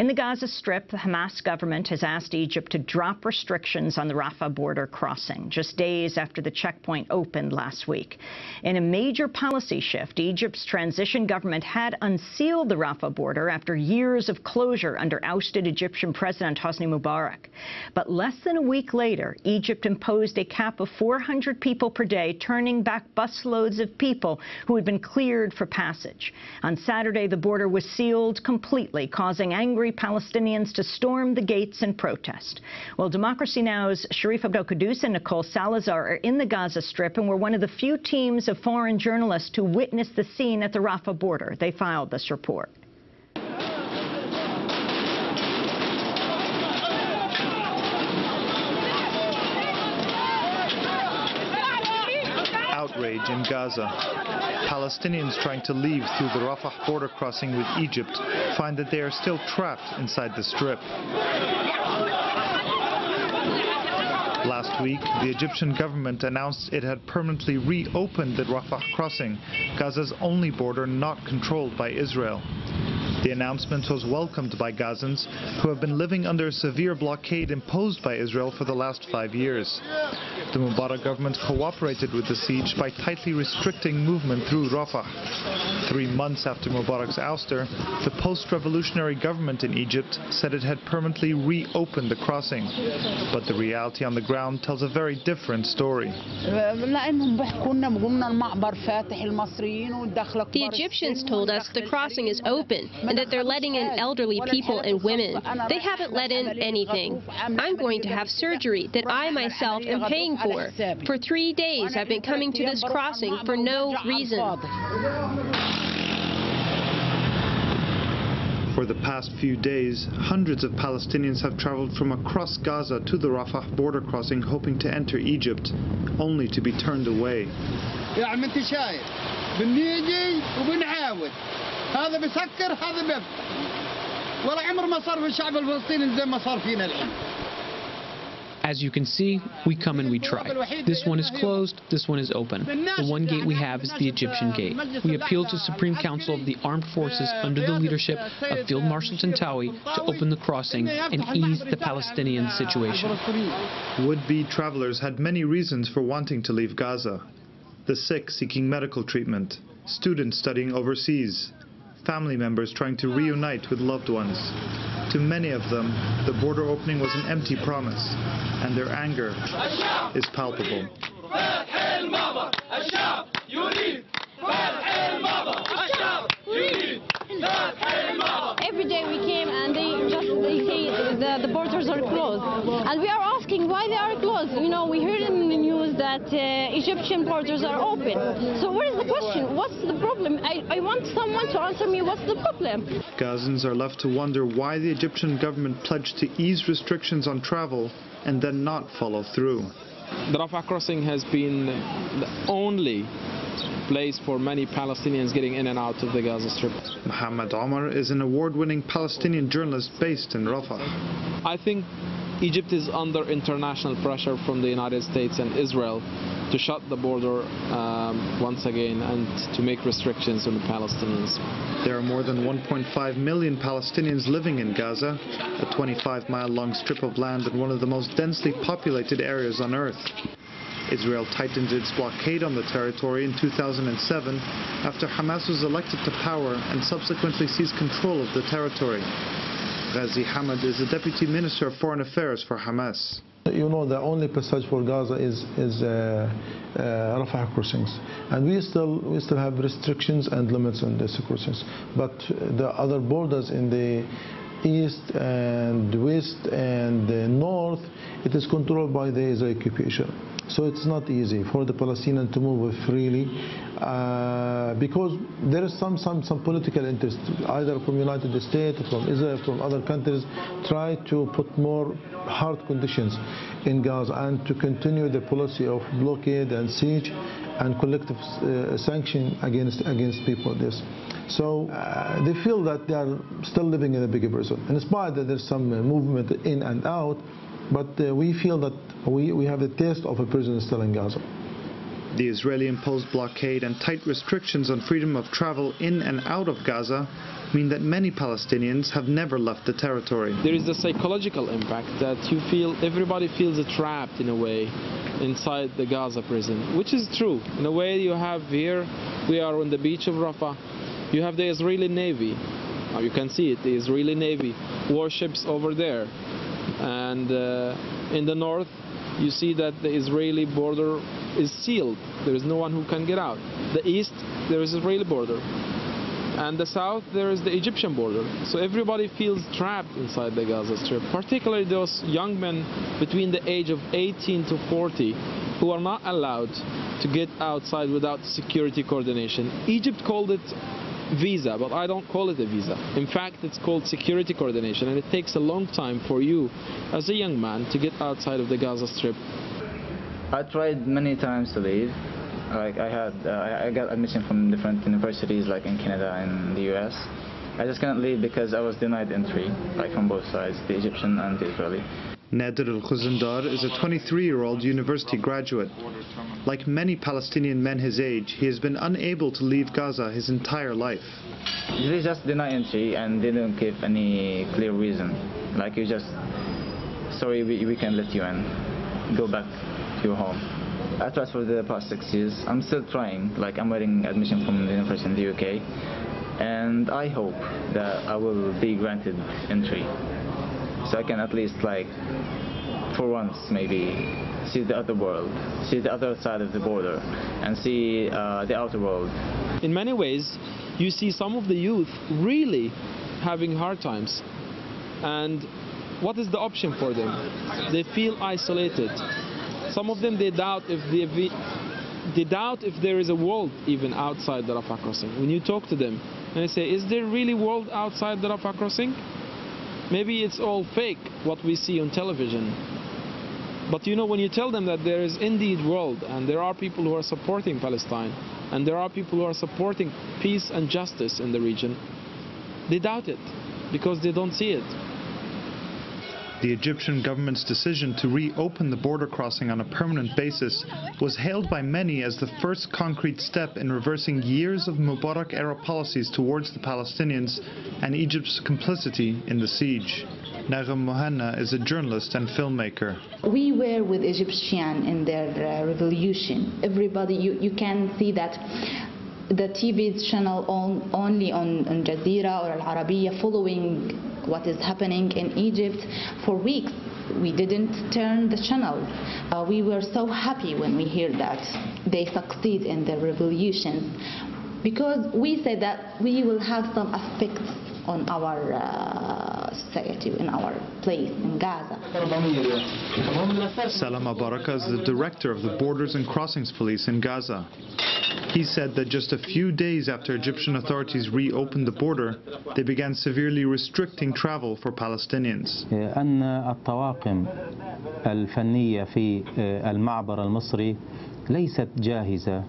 In the Gaza Strip, the Hamas government has asked Egypt to drop restrictions on the Rafah border crossing, just days after the checkpoint opened last week. In a major policy shift, Egypt's transition government had unsealed the Rafah border after years of closure under ousted Egyptian President Hosni Mubarak. But less than a week later, Egypt imposed a cap of 400 people per day, turning back busloads of people who had been cleared for passage. On Saturday, the border was sealed completely, causing angry Palestinians to storm the gates and protest. Well, Democracy Now!'s Sharif Abdel Kouddous and Nicole Salazar are in the Gaza Strip and were one of the few teams of foreign journalists to witness the scene at the Rafah border. They filed this report. Outrage in Gaza. Palestinians trying to leave through the Rafah border crossing with Egypt find that they are still trapped inside the Strip. Last week, the Egyptian government announced it had permanently reopened the Rafah crossing, Gaza's only border not controlled by Israel. The announcement was welcomed by Gazans who have been living under a severe blockade imposed by Israel for the last 5 years. The Mubarak government cooperated with the siege by tightly restricting movement through Rafah. 3 months after Mubarak's ouster, the post-revolutionary government in Egypt said it had permanently reopened the crossing. But the reality on the ground tells a very different story. The Egyptians told us the crossing is open, and that they're letting in elderly people and women. They haven't let in anything. I'm going to have surgery that I myself am paying for. For 3 days, I've been coming to this crossing for no reason. For the past few days, hundreds of Palestinians have traveled from across Gaza to the Rafah border crossing hoping to enter Egypt, only to be turned away. As you can see, we come and we try. This one is closed, this one is open. The one gate we have is the Egyptian gate. We appealed to the Supreme Council of the Armed Forces under the leadership of Field Marshal Tantawi to open the crossing and ease the Palestinian situation. Would-be travelers had many reasons for wanting to leave Gaza. The sick seeking medical treatment, students studying overseas, family members trying to reunite with loved ones. To many of them, the border opening was an empty promise, and their anger is palpable. Every day we came and they say the borders are closed, and we are asking why they are closed. You know, we heard in the news that Egyptian borders are open. So where is the question? What's the problem? I want someone to answer me. What's the problem? Gazans are left to wonder why the Egyptian government pledged to ease restrictions on travel and then not follow through. The Rafah crossing has been the only place for many Palestinians getting in and out of the Gaza Strip. Mohammed Omar is an award-winning Palestinian journalist based in Rafah. I think Egypt is under international pressure from the United States and Israel to shut the border once again and to make restrictions on the Palestinians. There are more than 1.5 million Palestinians living in Gaza, a 25-mile-long strip of land in one of the most densely populated areas on Earth. Israel tightened its blockade on the territory in 2007 after Hamas was elected to power and subsequently seized control of the territory. Ghazi Hamad is the Deputy Minister of Foreign Affairs for Hamas. You know, the only passage for Gaza is Rafah crossings, and we still have restrictions and limits on these crossings. But the other borders in the east and west and the north, it is controlled by the Israeli occupation. So it's not easy for the Palestinians to move freely because there is some political interest, either from United States, from Israel, from other countries, try to put more hard conditions in Gaza and to continue the policy of blockade and siege and collective sanction against people. This. So they feel that they are still living in a big prison. And despite that there's some movement in and out, but we feel that we have a taste of a prison still in Gaza. The Israeli-imposed blockade and tight restrictions on freedom of travel in and out of Gaza mean that many Palestinians have never left the territory. There is a psychological impact that you feel, everybody feels trapped in a way inside the Gaza prison, which is true. In a way you have here, we are on the beach of Rafah, you have the Israeli Navy, you can see it, the Israeli Navy, warships over there, and in the north you see that the Israeli border is sealed, there is no one who can get out. The east, there is Israeli border, and the south, there is the Egyptian border. So everybody feels trapped inside the Gaza Strip, particularly those young men between the age of 18 to 40 who are not allowed to get outside without security coordination. Egypt called it visa, but I don't call it a visa. In fact, it's called security coordination, and it takes a long time for you as a young man to get outside of the Gaza Strip. I tried many times to leave. Like I got admission from different universities, like in Canada and the US. I just couldn't leave because I was denied entry, like from both sides, the Egyptian and the Israeli. Nader al-Khuzendar is a 23-year-old university graduate. Like many Palestinian men his age, he has been unable to leave Gaza his entire life. They just deny entry and they don't give any clear reason. Like you just, sorry, we can't let you in. Go back to your home. I tried for the past 6 years. I'm still trying. Like I'm waiting admission from the university in the UK. And I hope that I will be granted entry, so I can at least, like, for once maybe, see the other world, see the other side of the border, and see the outer world. In many ways, you see some of the youth really having hard times. And what is the option for them? They feel isolated. Some of them, they doubt if there is a world even outside the Rafah crossing. When you talk to them and they say, is there really a world outside the Rafah crossing? Maybe it's all fake, what we see on television. But you know, when you tell them that there is indeed world, and there are people who are supporting Palestine, and there are people who are supporting peace and justice in the region, they doubt it, because they don't see it. The Egyptian government's decision to reopen the border crossing on a permanent basis was hailed by many as the first concrete step in reversing years of Mubarak-era policies towards the Palestinians and Egypt's complicity in the siege. Nagam Mohanna is a journalist and filmmaker. We were with Egyptians in their revolution. Everybody, you can see that the TV channel only on Jazeera or Al Arabiya following what is happening in Egypt for weeks. We didn't turn the channel. We were so happy when we heard that they succeed in their revolution, because we said that we will have some effect on our society, in our place, in Gaza. Salama Baraka is the director of the Borders and Crossings Police in Gaza. He said that just a few days after Egyptian authorities reopened the border, they began severely restricting travel for Palestinians. أن الطواقم الفنية في المعبر المصري ليست جاهزة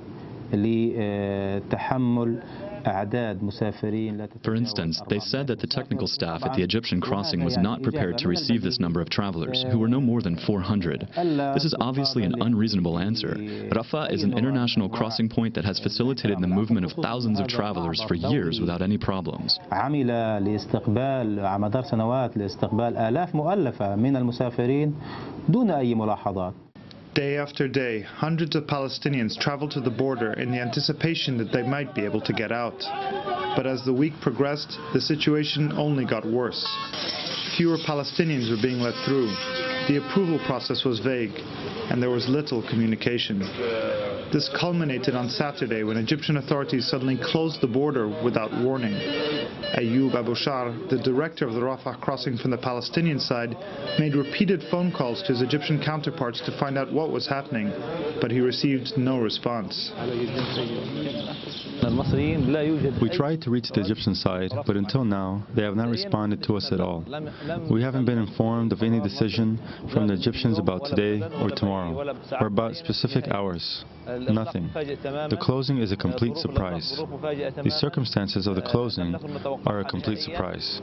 لتحمل. For instance, they said that the technical staff at the Egyptian crossing was not prepared to receive this number of travelers, who were no more than 400. This is obviously an unreasonable answer. Rafah is an international crossing point that has facilitated the movement of thousands of travelers for years without any problems. Day after day, hundreds of Palestinians traveled to the border in the anticipation that they might be able to get out. But as the week progressed, the situation only got worse. Fewer Palestinians were being let through, the approval process was vague, and there was little communication. This culminated on Saturday when Egyptian authorities suddenly closed the border without warning. Ayub Abushar, the director of the Rafah crossing from the Palestinian side, made repeated phone calls to his Egyptian counterparts to find out what was happening, but he received no response. We tried to reach the Egyptian side, but until now, they have not responded to us at all. We haven't been informed of any decision from the Egyptians about today or tomorrow, or about specific hours. Nothing. The closing is a complete surprise. The circumstances of the closing are a complete surprise.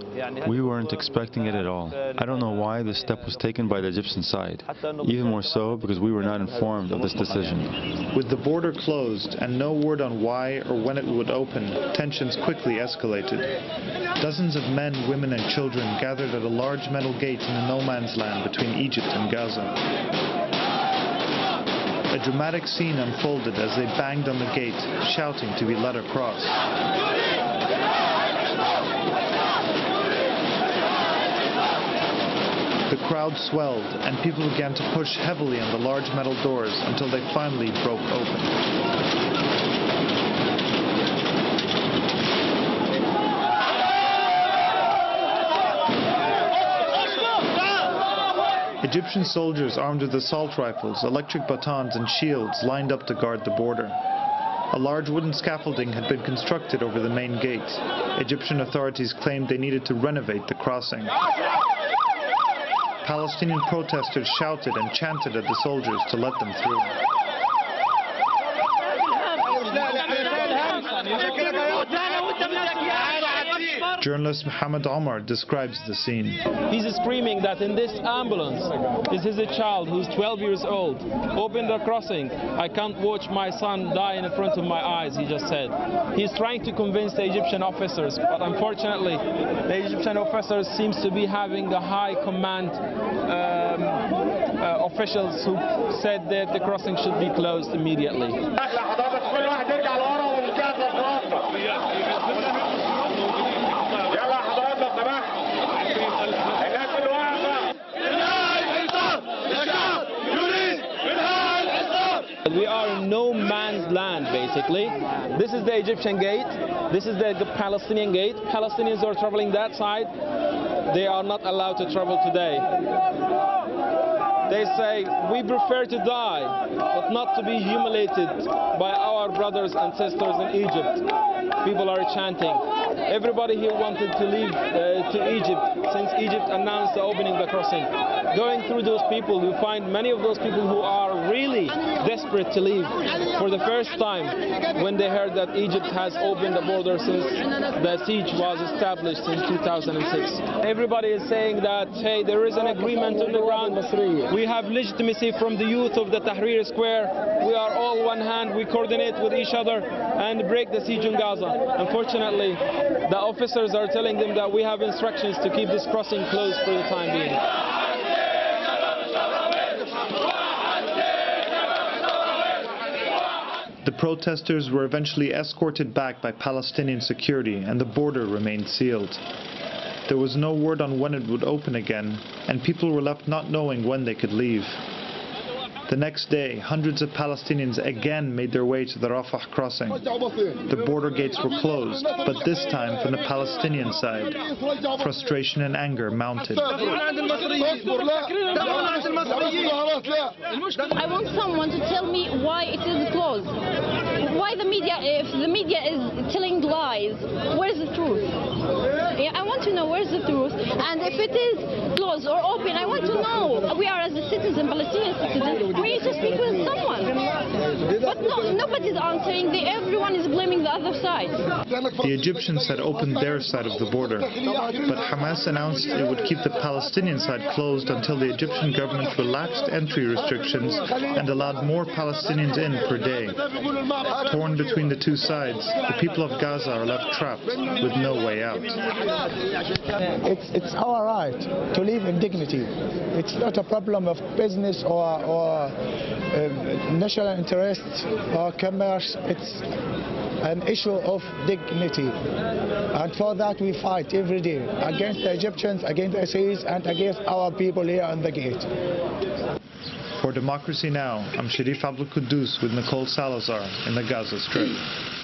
We weren't expecting it at all. I don't know why this step was taken by the Egyptian side, even more so because we were not informed of this decision. With the border closed and no word on why or when it would open, tensions quickly escalated. Dozens of men, women and children gathered at a large metal gate in the no man's land between Egypt and Gaza. A dramatic scene unfolded as they banged on the gate, shouting to be let across. The crowd swelled, and people began to push heavily on the large metal doors until they finally broke open. Egyptian soldiers armed with assault rifles, electric batons and shields lined up to guard the border. A large wooden scaffolding had been constructed over the main gate. Egyptian authorities claimed they needed to renovate the crossing. Palestinian protesters shouted and chanted at the soldiers to let them through. Journalist Mohammed Omar describes the scene. He's screaming that in this ambulance, this is a child who's 12 years old. Open the crossing. I can't watch my son die in front of my eyes, he just said. He's trying to convince the Egyptian officers, but unfortunately, the Egyptian officers seems to be having the high command officials who said that the crossing should be closed immediately. We are in no man's land, basically. This is the Egyptian gate. This is the Palestinian gate. Palestinians are traveling that side. They are not allowed to travel today. They say, we prefer to die, but not to be humiliated by our brothers and sisters in Egypt. People are chanting. Everybody here wanted to leave to Egypt since Egypt announced the opening of the crossing. Going through those people, you find many of those people who are really desperate to leave. For the first time, when they heard that Egypt has opened the border since the siege was established in 2006. Everybody is saying that, hey, there is an agreement on the ground. We have legitimacy from the youth of the Tahrir Square. We are all one hand. We coordinate with each other and break the siege on Gaza. Unfortunately, the officers are telling them that we have instructions to keep this crossing closed for the time being. The protesters were eventually escorted back by Palestinian security and the border remained sealed. There was no word on when it would open again, and people were left not knowing when they could leave. The next day, hundreds of Palestinians again made their way to the Rafah crossing. The border gates were closed, but this time from the Palestinian side. Frustration and anger mounted. I want someone to tell me why it is closed. Why the media, if the media is telling lies, where's the truth? I want to know where's the truth, and if it is closed or open, I want to know. We are as a citizen, Palestinian citizen. We need to speak with someone, but no, nobody's answering. Everyone is blaming the other side. The Egyptians had opened their side of the border, but Hamas announced it would keep the Palestinian side closed until the Egyptian government relaxed entry restrictions and allowed more Palestinians in per day. Torn between the two sides, the people of Gaza are left trapped with no way out. It's our right to live in dignity. It's not a problem of business or national interest or commerce. It's an issue of dignity, and for that we fight every day against the Egyptians, against the Israelis, and against our people here on the gate. For Democracy Now!, I'm Sharif Abdel Kouddous with Nicole Salazar in the Gaza Strip.